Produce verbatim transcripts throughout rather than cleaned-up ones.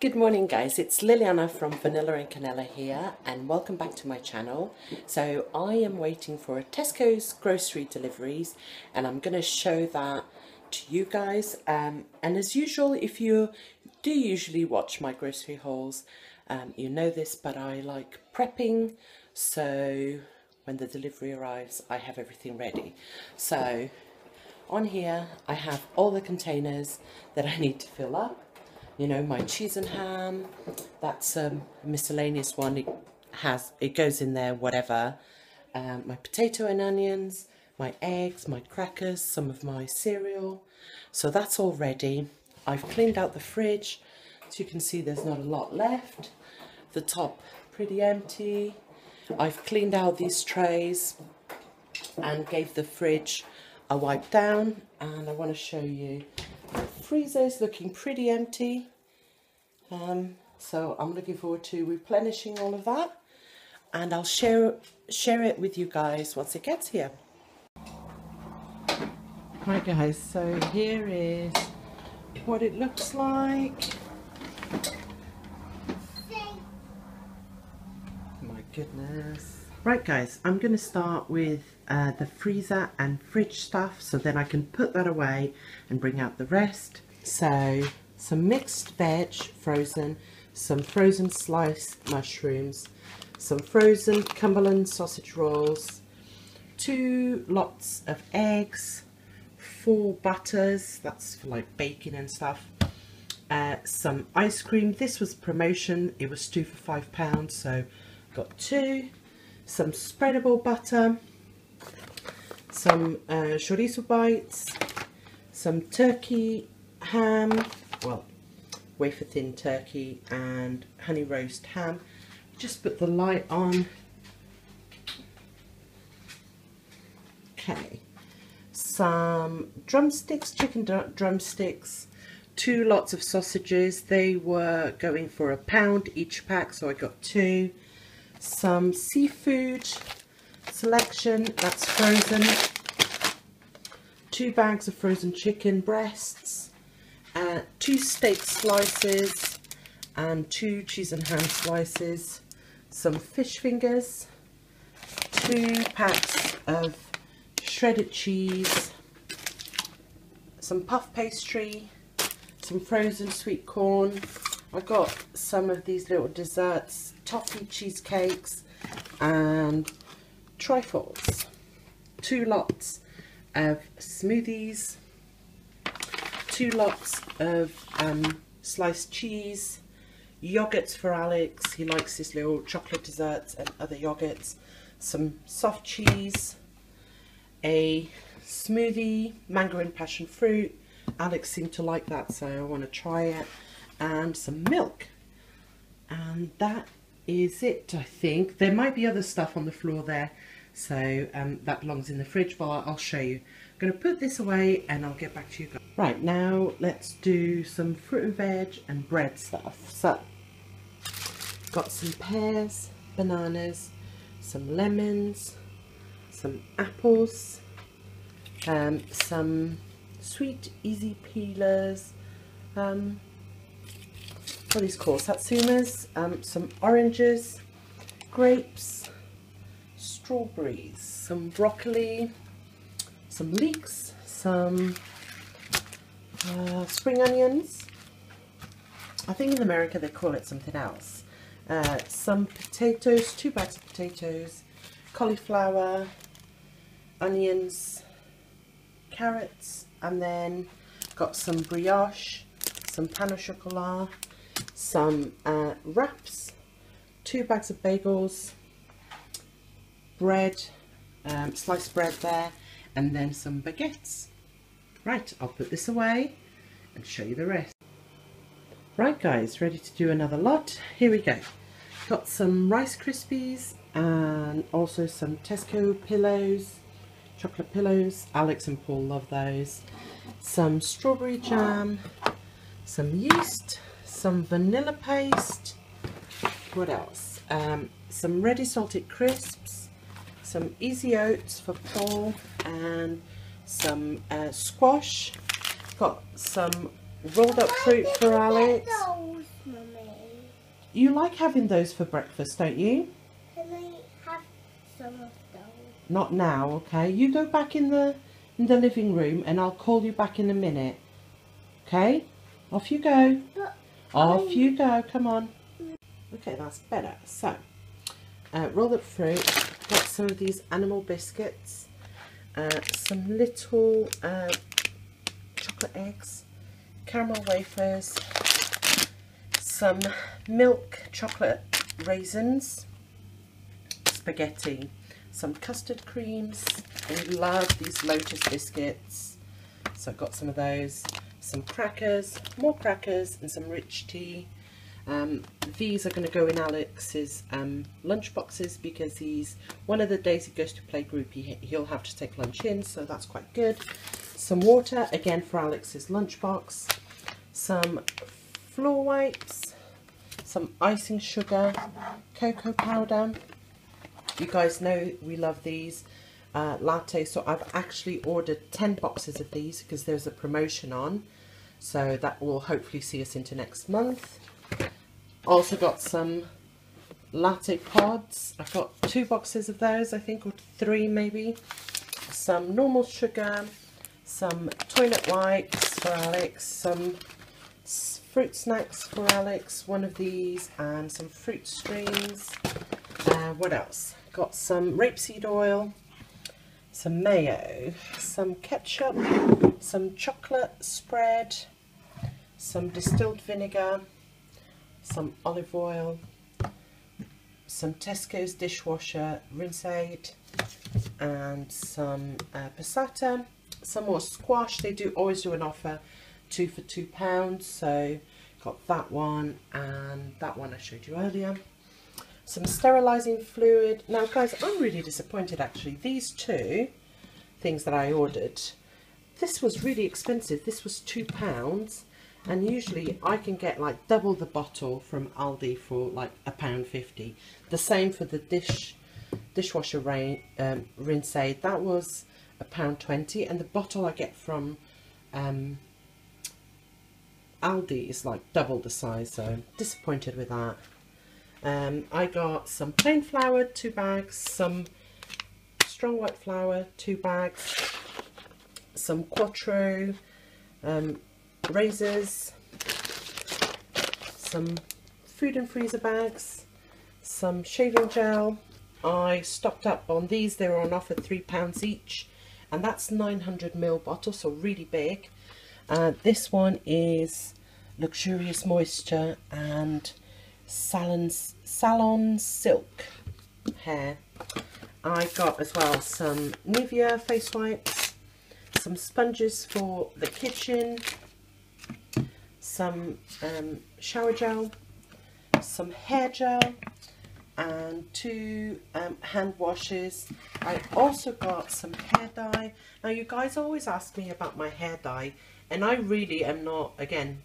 Good morning guys, it's Liliana from Vanilla and Canela here and welcome back to my channel. So I am waiting for a Tesco's grocery deliveries and I'm going to show that to you guys. Um, and as usual, if you do usually watch my grocery hauls, um, you know this, but I like prepping, so when the delivery arrives I have everything ready. So on here I have all the containers that I need to fill up. You know, my cheese and ham, that's um, a miscellaneous one, it has, it goes in there, whatever. Um, my potato and onions, my eggs, my crackers, some of my cereal. So that's all ready. I've cleaned out the fridge, so you can see there's not a lot left. The top, pretty empty. I've cleaned out these trays and gave the fridge a wipe down, and I want to show you the freezer is looking pretty empty, um, so I'm looking forward to replenishing all of that, and I'll share share it with you guys once it gets here. Right guys, so here is what it looks like. My goodness. Right guys, I'm going to start with Uh, the freezer and fridge stuff, so then I can put that away and bring out the rest. So some mixed veg, frozen, some frozen sliced mushrooms, some frozen Cumberland sausage rolls, two lots of eggs, four butters, that's for like baking and stuff, uh, some ice cream. This was promotion, it was two for five pounds, so got two, some spreadable butter, some uh, chorizo bites, some turkey ham, well, wafer thin turkey and honey roast ham. Just put the light on. Okay, some drumsticks, chicken drumsticks, two lots of sausages. They were going for a pound each pack, so I got two. Some seafood selection, that's frozen, two bags of frozen chicken breasts, uh, two steak slices and two cheese and ham slices, some fish fingers, two packs of shredded cheese, some puff pastry, some frozen sweet corn. I got some of these little desserts, toffee cheesecakes and trifles, two lots of smoothies, two lots of um, sliced cheese, yogurts for Alex, he likes his little chocolate desserts and other yogurts, some soft cheese, a smoothie, mango and passion fruit. Alex seemed to like that, so I want to try it, and some milk, and that is it. I think there might be other stuff on the floor there, so um, that belongs in the fridge, but I'll show you. I'm going to put this away and I'll get back to you guys. Right, now let's do some fruit and veg and bread stuff. So got some pears, bananas, some lemons, some apples, um, some sweet easy peelers, um, what are these called, satsumas, um, some oranges, grapes, strawberries, some broccoli, some leeks, some uh, spring onions. I think in America they call it something else. Uh, some potatoes, two bags of potatoes, cauliflower, onions, carrots, and then got some brioche, some pan au chocolat, some uh, wraps, two bags of bagels, bread, um, sliced bread there, and then some baguettes. Right, I'll put this away and show you the rest. Right guys, ready to do another lot. Here we go. Got some Rice Krispies and also some Tesco pillows, chocolate pillows. Alex and Paul love those. Some strawberry jam, some yeast, some vanilla paste, what else, um, some ready salted crisps, some easy oats for Paul, and some uh, squash. Got some rolled up fruit for Alex. You like having those for breakfast, don't you? Can I have some of those? Not now, okay? You go back in the in the living room and I'll call you back in a minute. Okay? Off you go. But Off I... you go, come on. Okay, that's better. So, uh, roll it through. Got some of these animal biscuits. Uh, some little uh, chocolate eggs. Caramel wafers. Some milk chocolate raisins, spaghetti, some custard creams. I love these Lotus biscuits, so I've got some of those, some crackers, more crackers, and some rich tea. Um, these are going to go in Alex's um, lunch boxes because he's one of the days he goes to playgroup, he, he'll have to take lunch in, so that's quite good. Some water, again for Alex's lunch box, some floor wipes, some icing sugar, cocoa powder. You guys know we love these uh, lattes, so I've actually ordered ten boxes of these because there's a promotion on, so that will hopefully see us into next month. Also got some latte pods. I've got two boxes of those, I think, or three maybe. Some normal sugar, some toilet wipes for Alex, some fruit snacks for Alex, one of these, and some fruit strings. Uh, what else? Got some rapeseed oil, some mayo, some ketchup, some chocolate spread, some distilled vinegar, some olive oil, some Tesco's dishwasher rinse aid, and some uh, passata, some more squash. They do always do an offer. Two for two pounds, so got that one and that one I showed you earlier. Some sterilizing fluid. Now guys, I'm really disappointed actually. These two things that I ordered, this was really expensive. This was two pounds, and usually I can get like double the bottle from Aldi for like a pound fifty. The same for the dish dishwasher rain, um, rinse aid. That was a pound twenty, and the bottle I get from um Aldi is like double the size, so I'm disappointed with that. Um, I got some plain flour, two bags, some strong white flour, two bags, some Quattro um, razors, some food and freezer bags, some shaving gel. I stocked up on these. They were on offer three pounds each, and that's nine hundred mil bottle, so really big. Uh, this one is Luxurious Moisture and Salon, Salon Silk Hair. I got as well some Nivea face wipes, some sponges for the kitchen, some um, shower gel, some hair gel, and two um, hand washes. I also got some hair dye. Now you guys always ask me about my hair dye, and I really am not, again,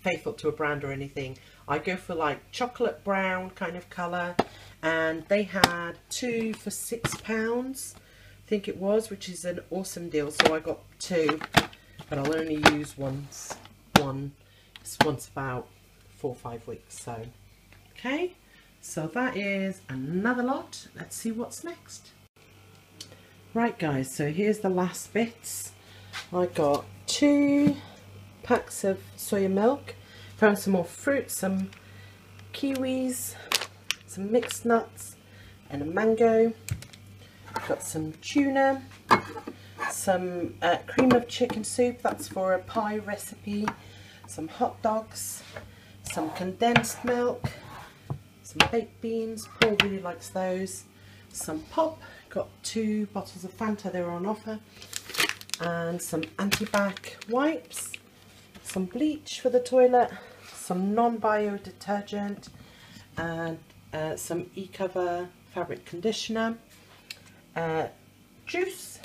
faithful to a brand or anything. I go for like chocolate brown kind of colour, and they had two for six pounds, I think it was, which is an awesome deal. So I got two, but I'll only use once, one, it's once about four or five weeks. So, okay. So that is another lot. Let's see what's next. Right guys, so here's the last bits. I got two packs of soya milk, found some more fruit, some kiwis, some mixed nuts, and a mango. Got some tuna, some uh, cream of chicken soup, that's for a pie recipe, some hot dogs, some condensed milk, some baked beans, Paul really likes those, some pop, got two bottles of Fanta, they were on offer, and some anti-bac wipes, some bleach for the toilet, some non-bio detergent, and uh, some eCover fabric conditioner, uh, juice,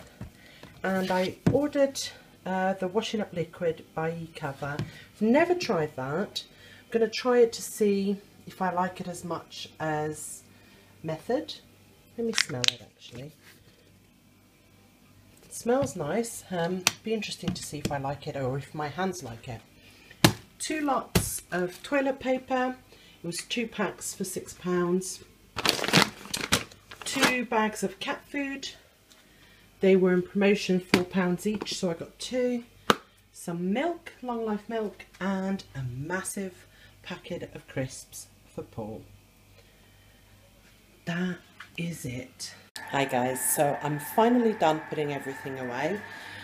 and I ordered uh, the washing up liquid by eCover. I've never tried that. I'm going to try it to see if I like it as much as Method. Let me smell it actually. It smells nice. Um, be interesting to see if I like it or if my hands like it. Two lots of toilet paper It was two packs for six pounds. Two bags of cat food. They were in promotion, four pounds each, so I got two. Some milk, long life milk, and a massive packet of crisps for Paul. That is it. Hi guys, so I'm finally done putting everything away.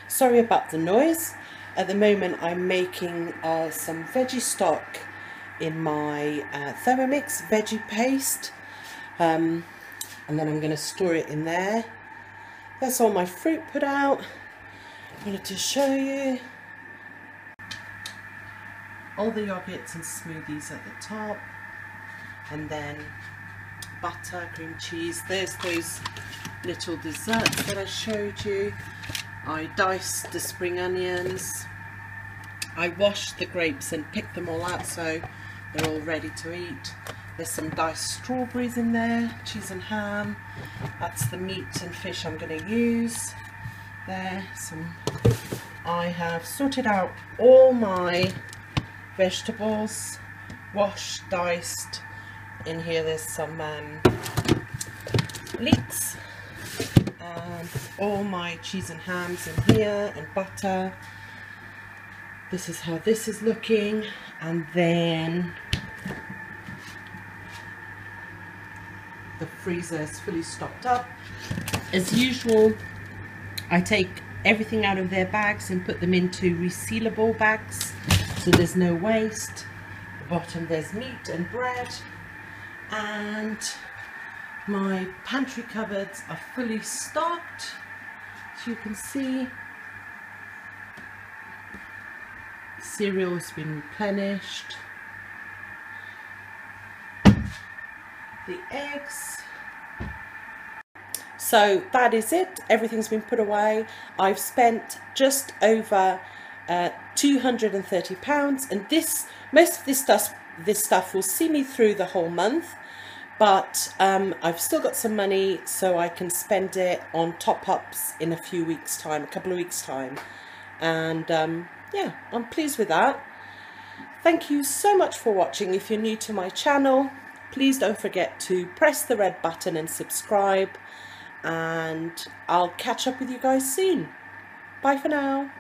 Sorry about the noise. At the moment I'm making uh, some veggie stock in my uh, Thermomix veggie paste, um, and then I'm going to store it in there. That's all my fruit put out. I wanted to show you all the yogurts and smoothies at the top, and then butter, cream cheese. There's those little desserts that I showed you. I diced the spring onions. I washed the grapes and picked them all out so they're all ready to eat. There's some diced strawberries in there, cheese and ham. That's the meat and fish I'm going to use. There, some. I have sorted out all my vegetables, washed, diced. In here there's some um, leeks. Um, all my cheese and hams in here, and butter. This is how this is looking. And then the freezer is fully stocked up. As usual, I take everything out of their bags and put them into resealable bags, so there's no waste. At the bottom there's meat and bread, and my pantry cupboards are fully stocked, as you can see. Cereal has been replenished. The eggs. So that is it. Everything's been put away. I've spent just over uh, two hundred and thirty pounds, and this most of this stuff this stuff will see me through the whole month, but um, I've still got some money so I can spend it on top-ups in a few weeks time, a couple of weeks time, and um, yeah, I'm pleased with that. Thank you so much for watching. If you're new to my channel, please don't forget to press the red button and subscribe, and I'll catch up with you guys soon. Bye for now.